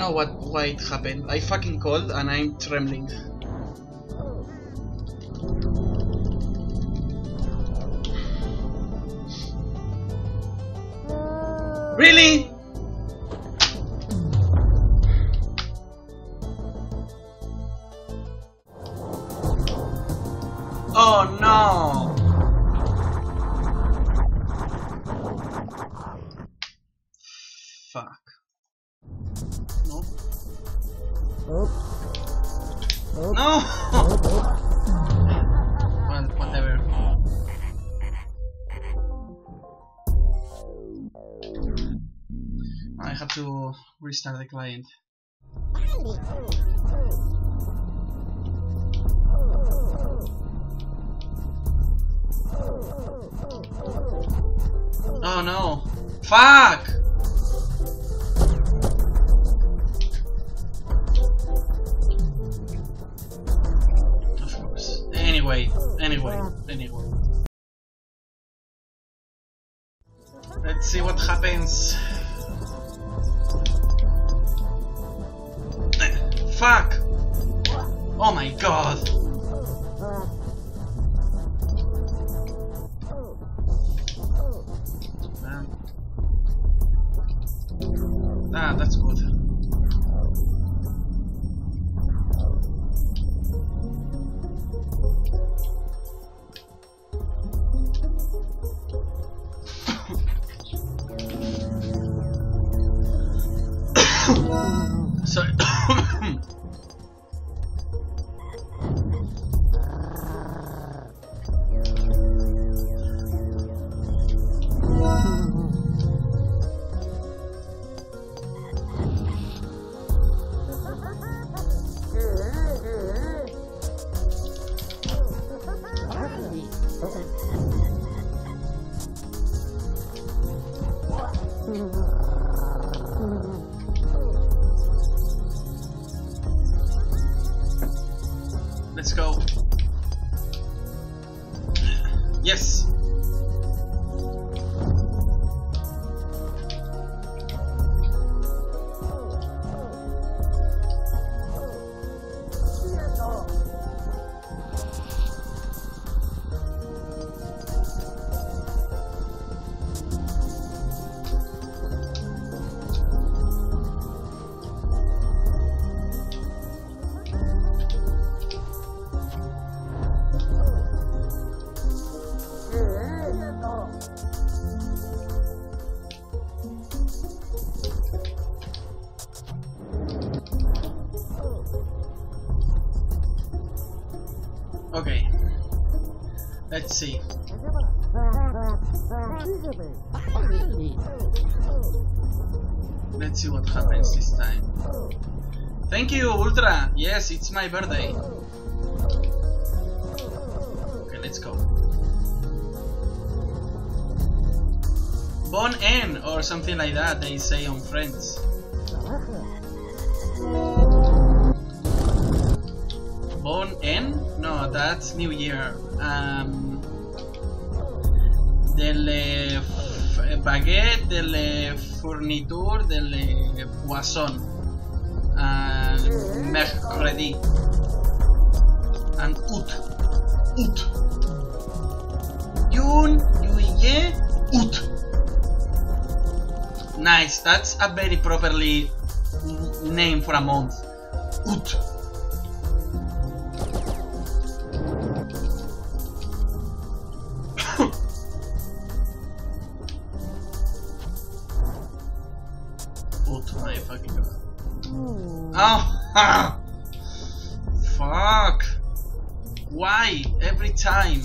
know why it happened. I fucking called and I'm trembling. Really? Oh no! Fuck. No. No! Well, whatever. I have to restart the client. Oh no! Fuck! Of course. Anyway. Let's see what happens. Fuck! Oh my god! Ah, that's good. Sorry. Let's go. Yes. Okay, let's see. Let's see what happens this time. Thank you, Ultra! Yes, it's my birthday. Okay, let's go. Bon N or something like that they say on Friends. Bon N? No, that's New Year. Delle baguette, delle fourniture, delle poisson. Mercredi. And Août. June, juillet, Août. Nice, that's a very properly name for a month. Août. Oh, fuck! Why every time?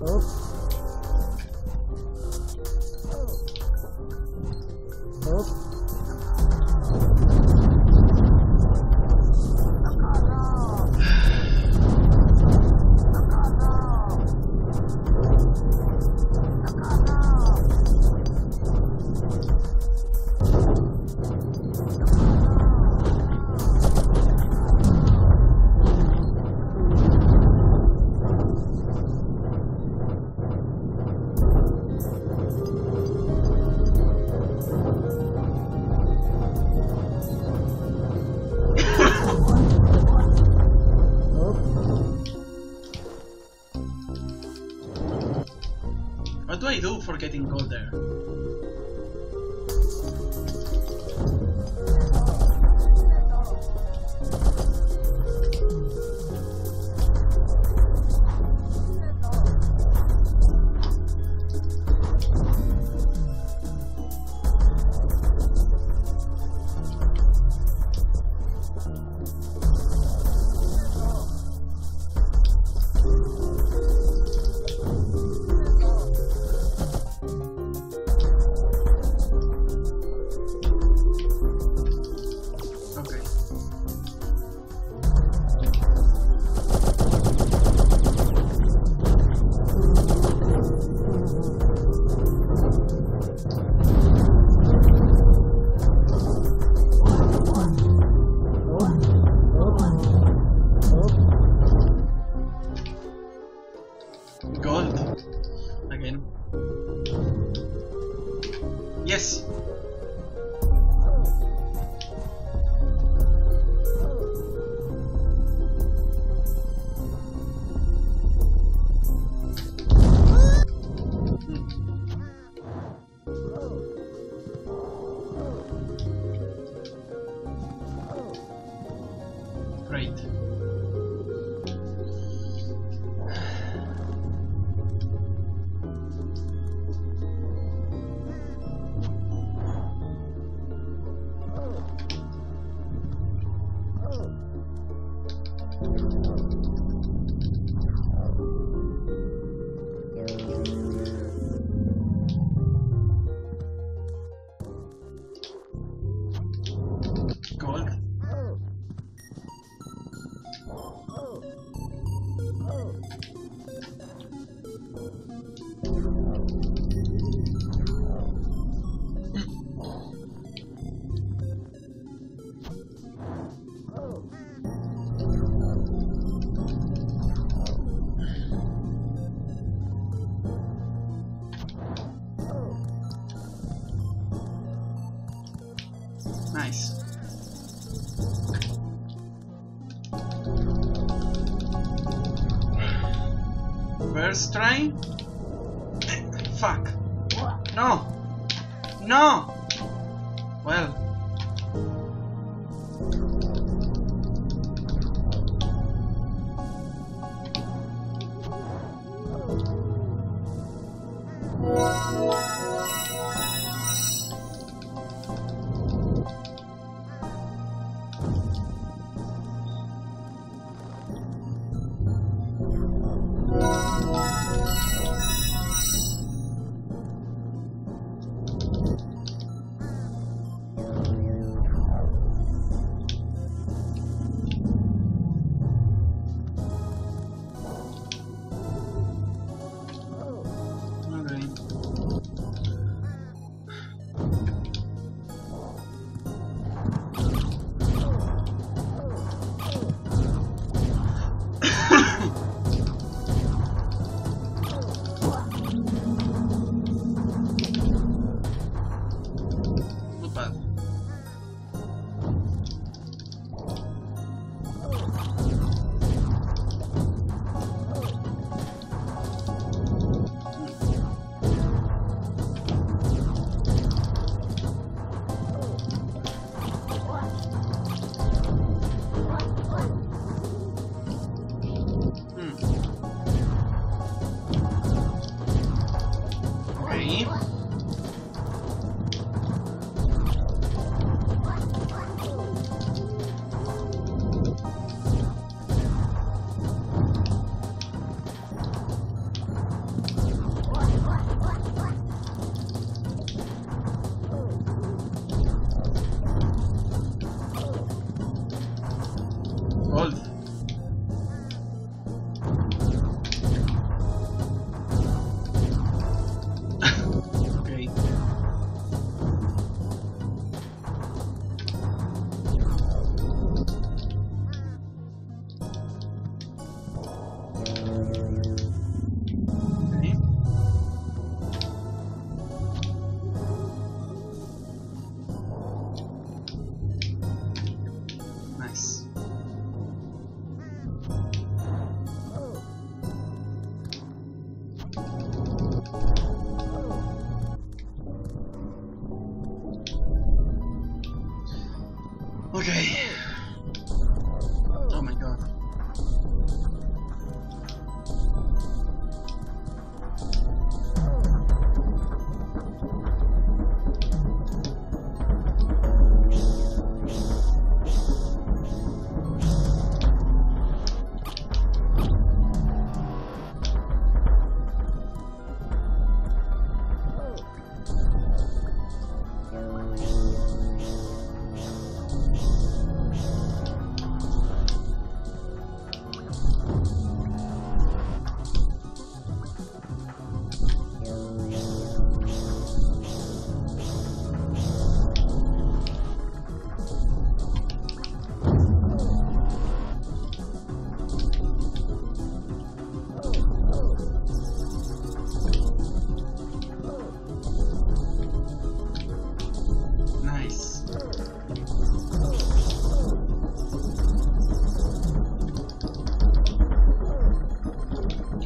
What do I do for getting gold there? Yes! Great. Nice. First try. Fuck. No. No. Well.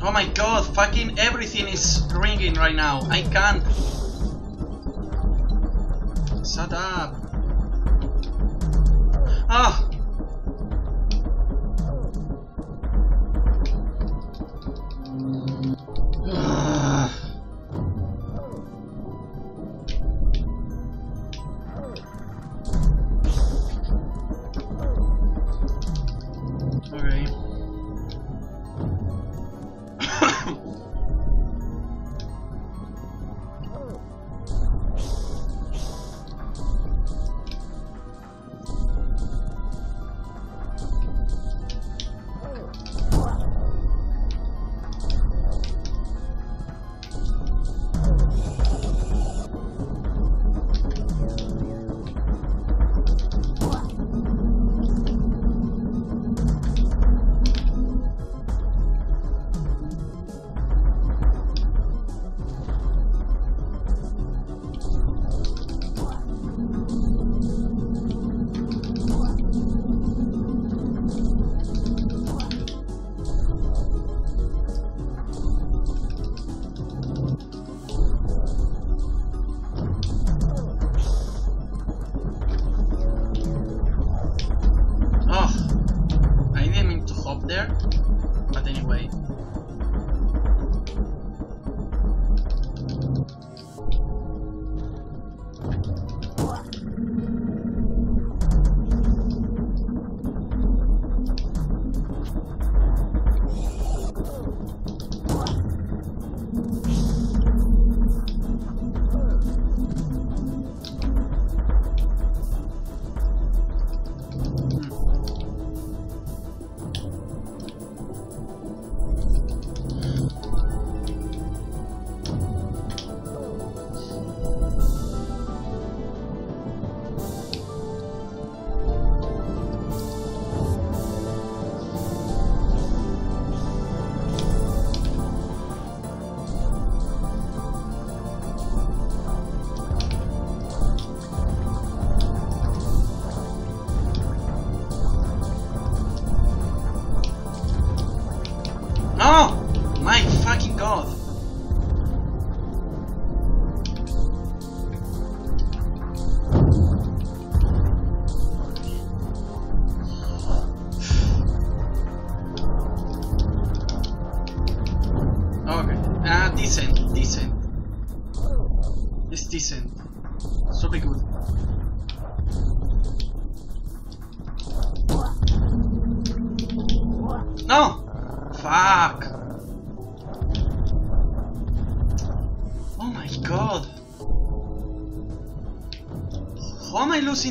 Oh my god, fucking everything is ringing right now. I can't. Shut up. Ah.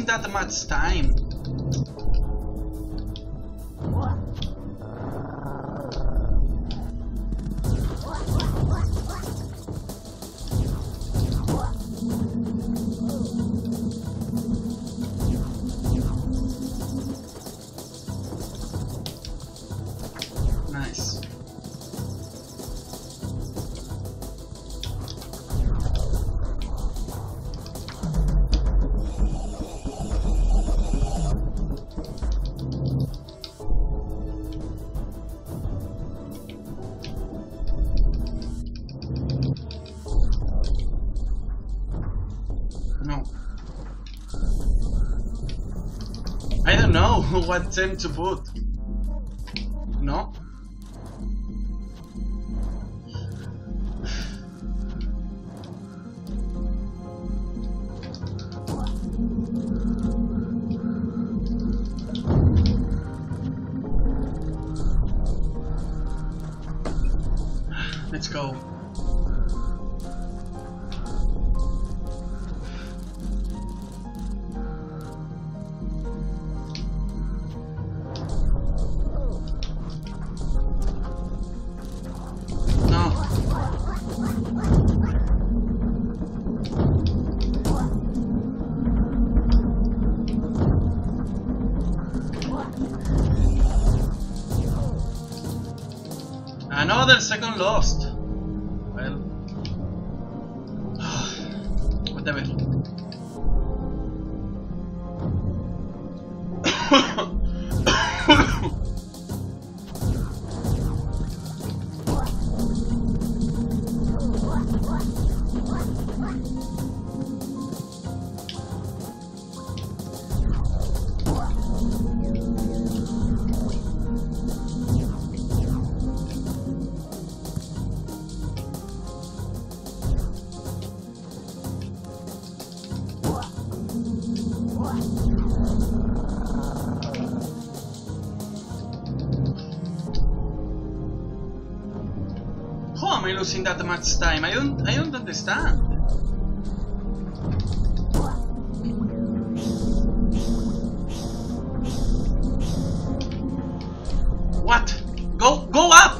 That much time. What them to put? No? Let's go. Another second lost. Well, whatever. am I losing that much time? I don't understand. What? Go up!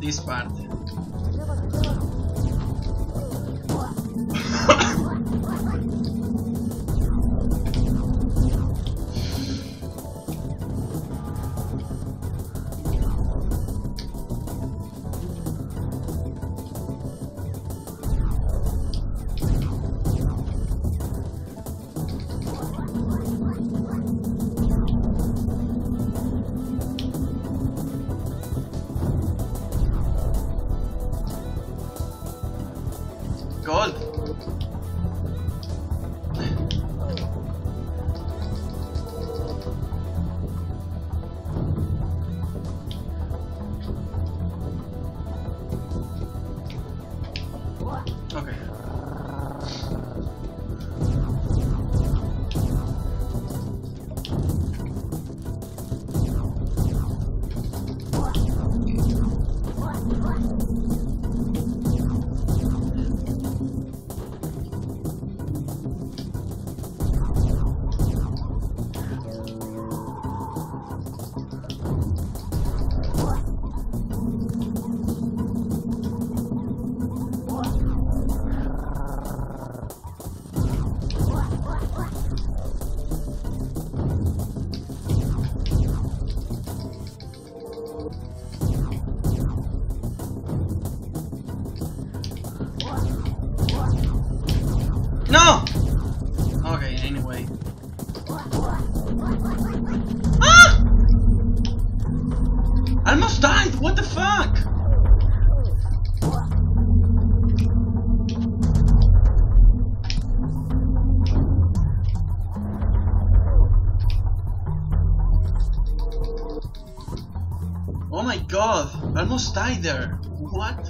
This part. my god! I almost died there! What?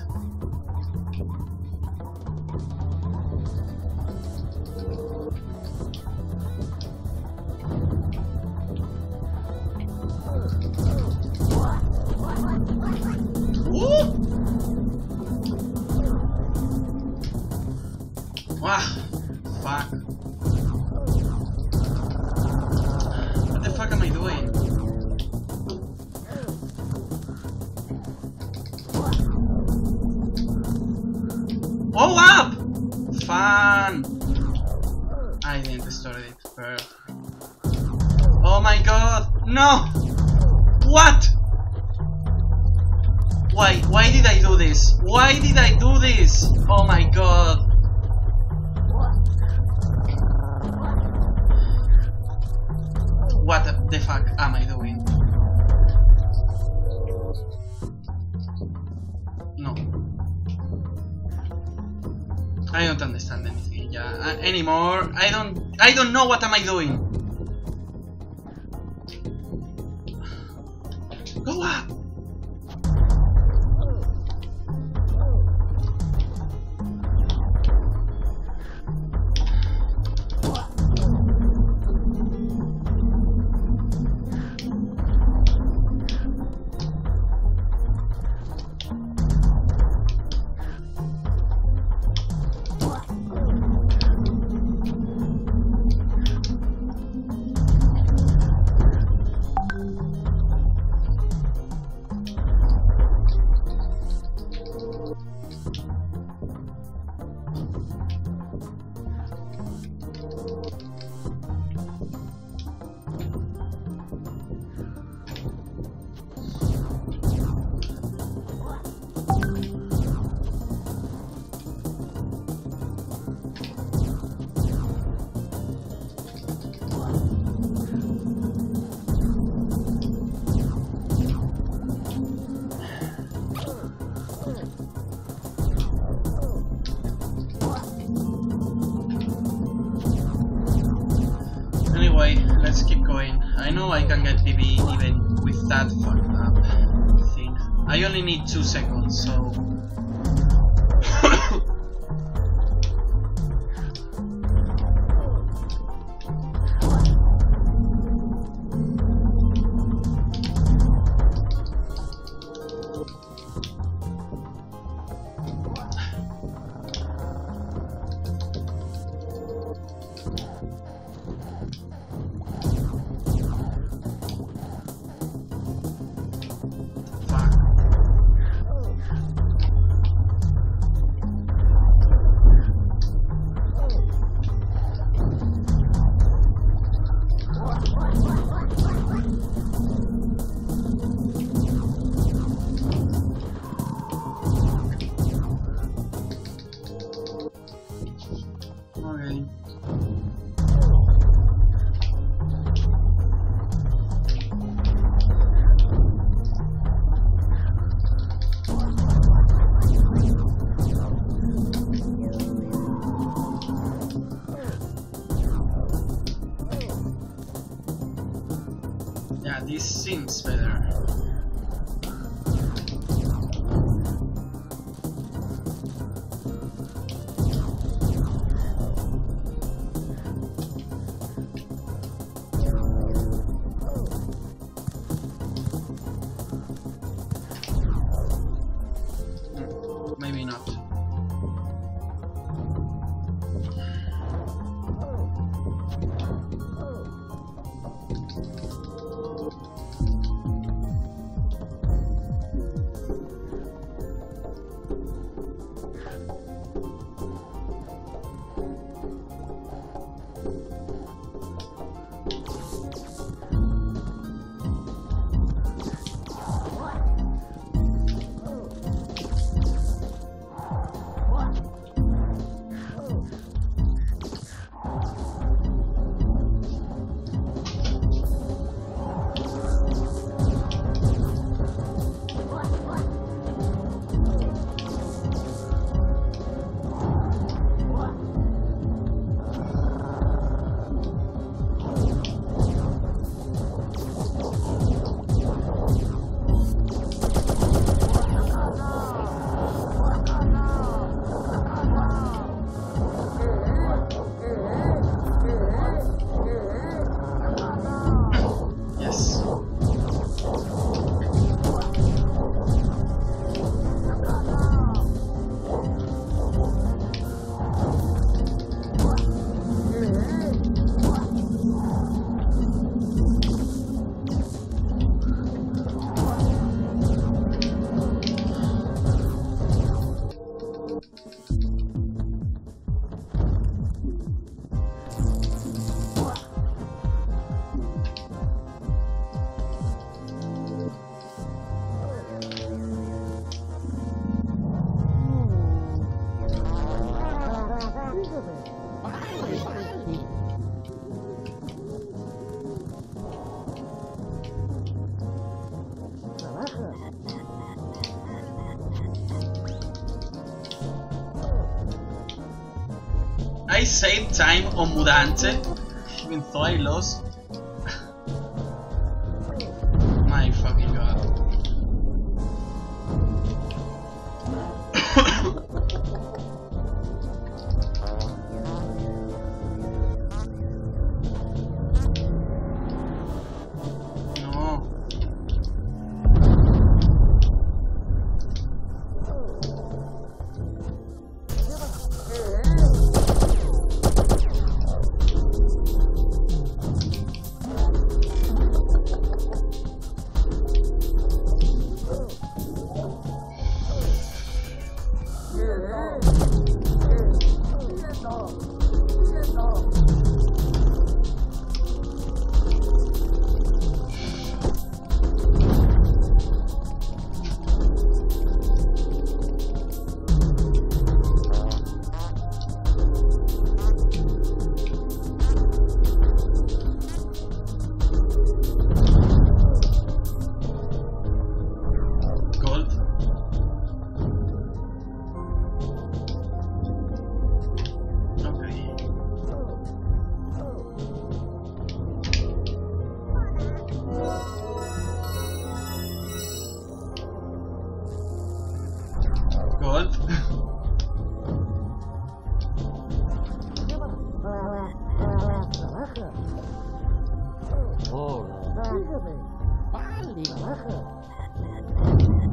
Oh up! Fun! I didn't restore it. Perfect. Oh my god! No! What? Why? Why did I do this? Why did I do this? Oh my god! What the fuck am I doing? I don't understand anything anymore. I don't know what am I doing. Go up. Let's keep going. I know I can get PB even with that fucked up thing. I only need 2 seconds, so... This seems better. Maybe not. I save time on Mudante? Even though I lost. My fucking god.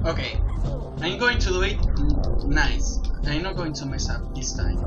Okay, I'm going to do it nice. I'm not going to mess up this time.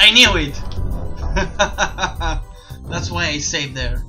I knew it! That's why I saved there.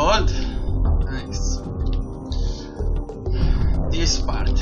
Gold. Nice. This part.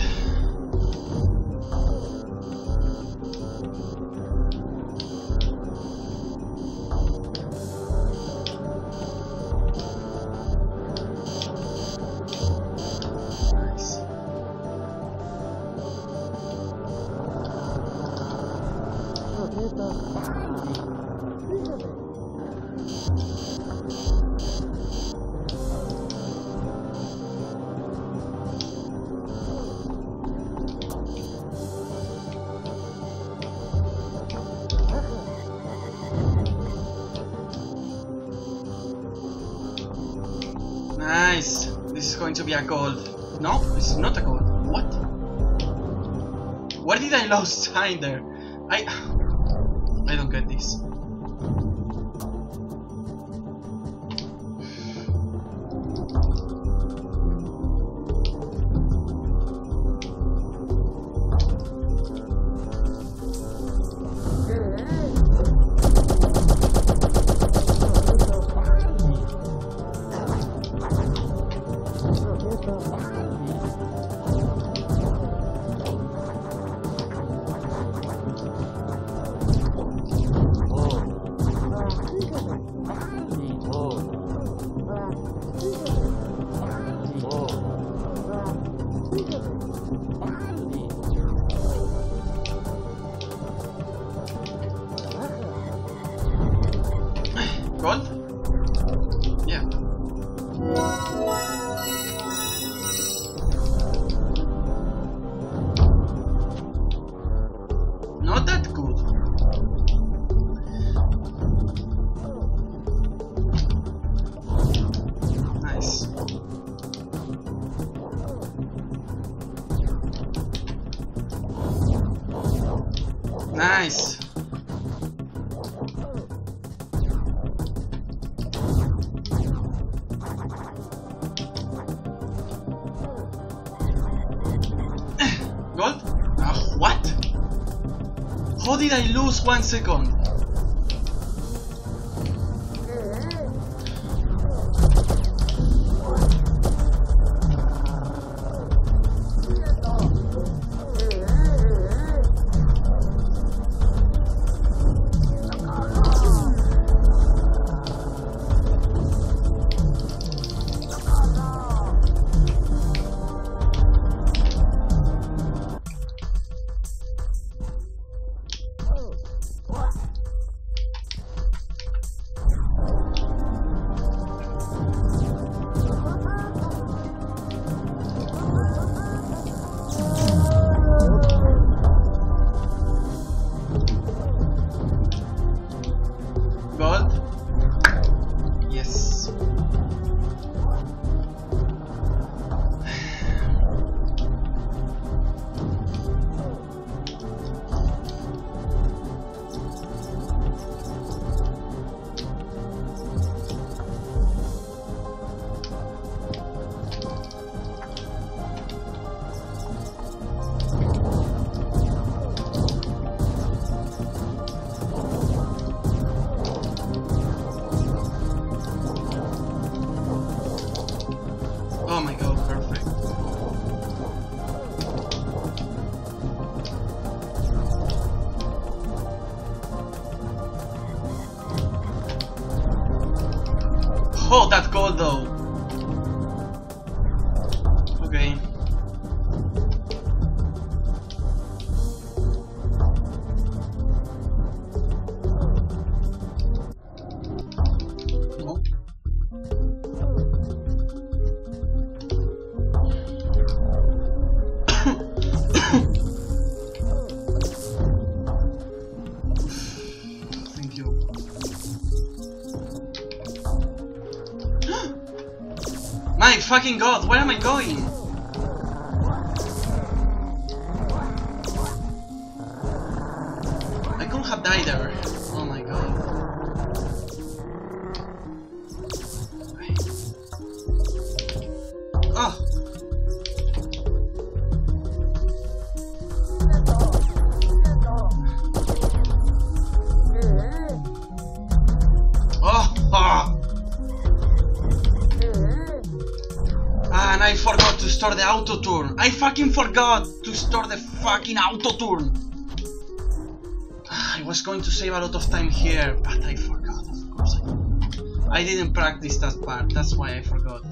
Nice! This is going to be a gold. No, this is not a gold. What? Where did I lose time there? I don't get this. Nice. Gold? What? How did I lose 1 second? power though. Okay. My fucking god, where am I going? I couldn't have died there. Oh my god. Oh! Oh! Oh. And I forgot to store the auto turn. I fucking forgot to store the fucking auto turn. I was going to save a lot of time here, but I forgot. Of course, I didn't practice that part. That's why I forgot.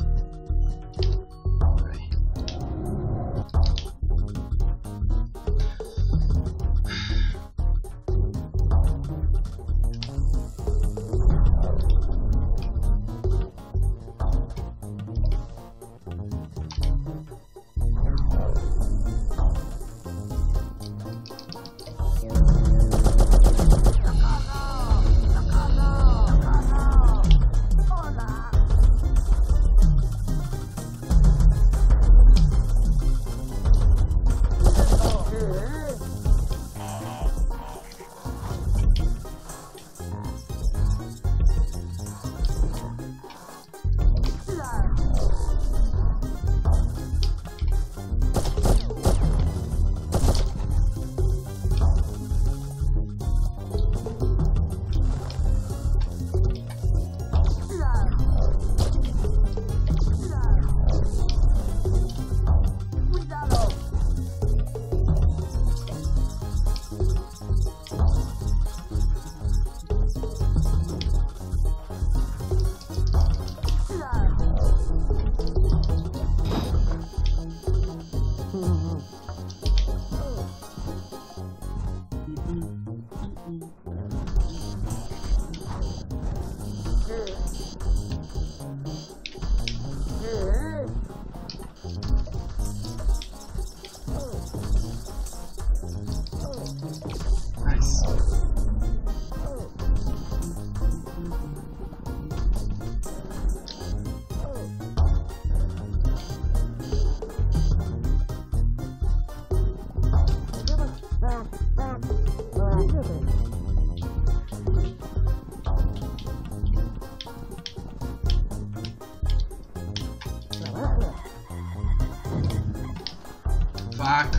Fuck.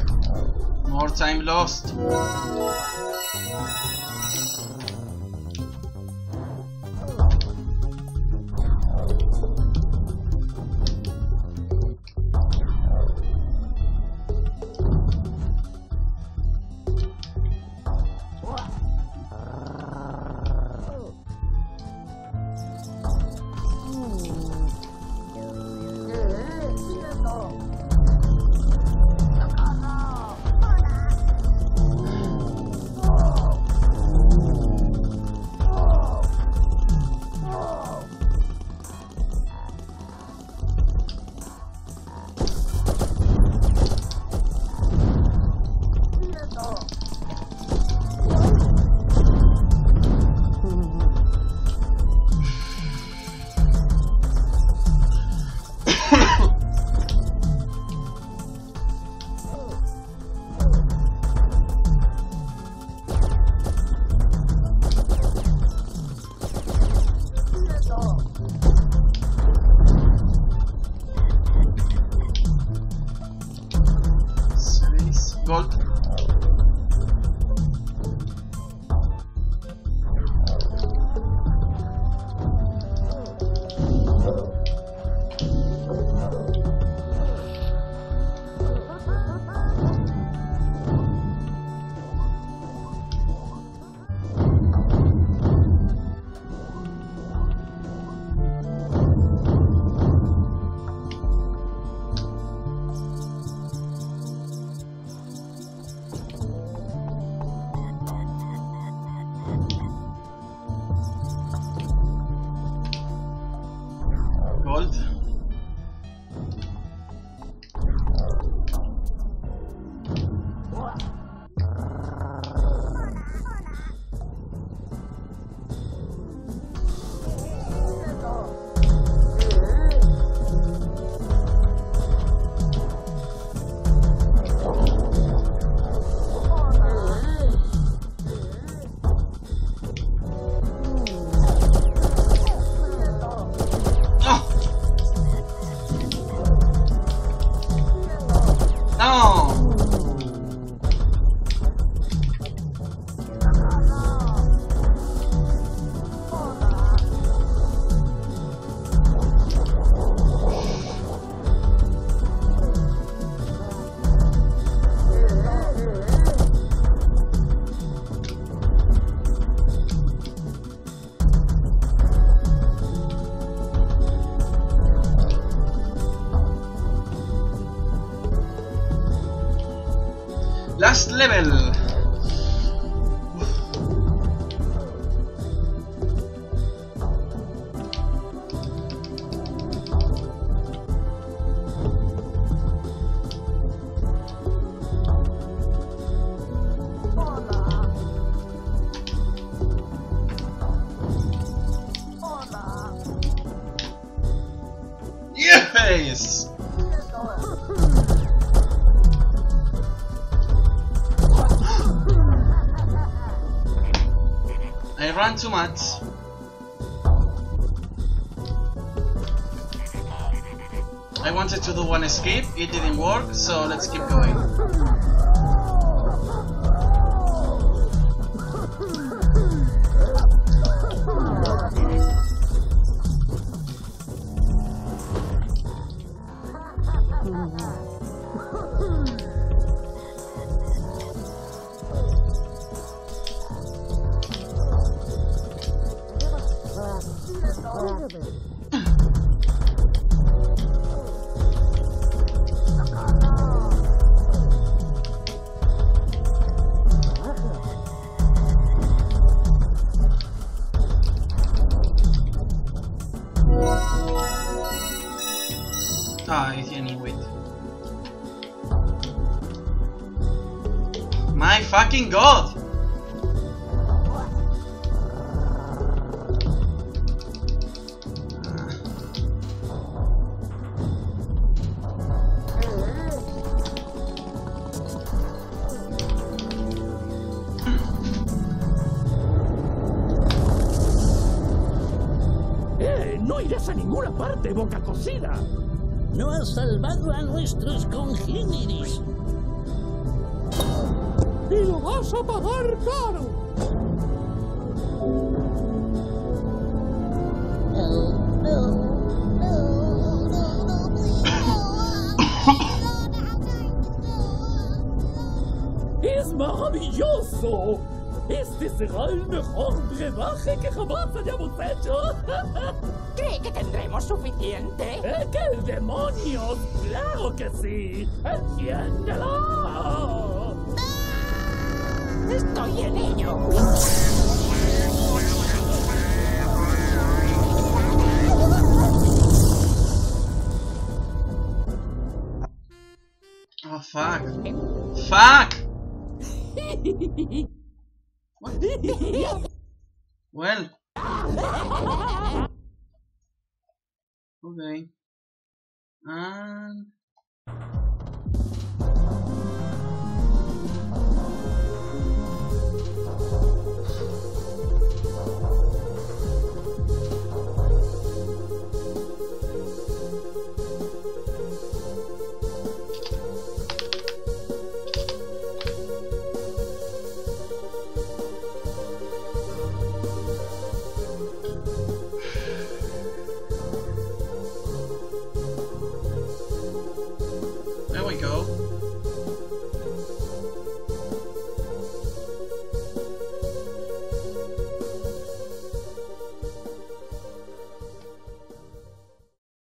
More time lost. Next level. Yes! I ran too much. I wanted to do one escape, it didn't work, so let's keep going. My fucking god! No irás a ninguna parte, boca cocida. No has salvado a nuestros congéneres. ¡Y lo vas a pagar caro! ¡Es maravilloso! ¡Este será el mejor brebaje que jamás hayamos hecho! ¿Cree que tendremos suficiente? ¡Qué demonios! ¡Claro que sí! ¡Entiéndelo! Estoy en ello. Oh, fuck. Fuck! What? Well. Okay. And...